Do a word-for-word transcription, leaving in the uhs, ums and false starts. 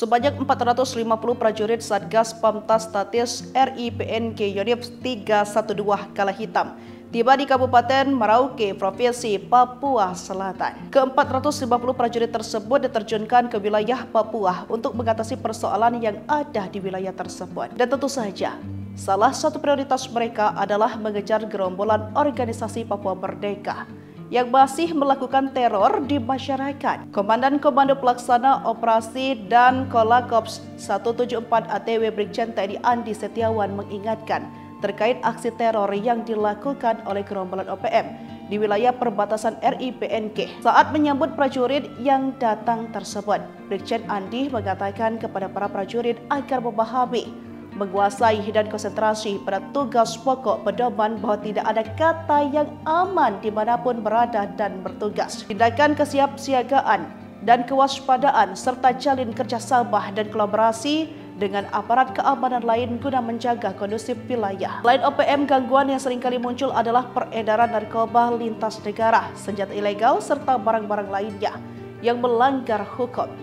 Sebanyak empat ratus lima puluh prajurit Satgas Pamtas Statis R I P N G Yonif tiga satu dua Kala Hitam tiba di Kabupaten Merauke, Provinsi Papua Selatan. Ke empat ratus lima puluh prajurit tersebut diterjunkan ke wilayah Papua untuk mengatasi persoalan yang ada di wilayah tersebut. Dan tentu saja, salah satu prioritas mereka adalah mengejar gerombolan Organisasi Papua Merdeka yang masih melakukan teror di masyarakat. Komandan Komando Pelaksana Operasi dan Kolakops satu tujuh empat A T W Brigjen Teddy Andi Setiawan mengingatkan terkait aksi teror yang dilakukan oleh gerombolan O P M di wilayah perbatasan R I P N G. Saat menyambut prajurit yang datang tersebut, Brigjen Andi mengatakan kepada para prajurit agar memahami, menguasai dan konsentrasi pada tugas pokok, pedoman bahwa tidak ada kata yang aman dimanapun berada dan bertugas. Tindakan kesiapsiagaan dan kewaspadaan serta jalin kerjasama dan kolaborasi dengan aparat keamanan lain guna menjaga kondusif wilayah. Selain O P M, gangguan yang seringkali muncul adalah peredaran narkoba lintas negara, senjata ilegal, serta barang-barang lainnya yang melanggar hukum.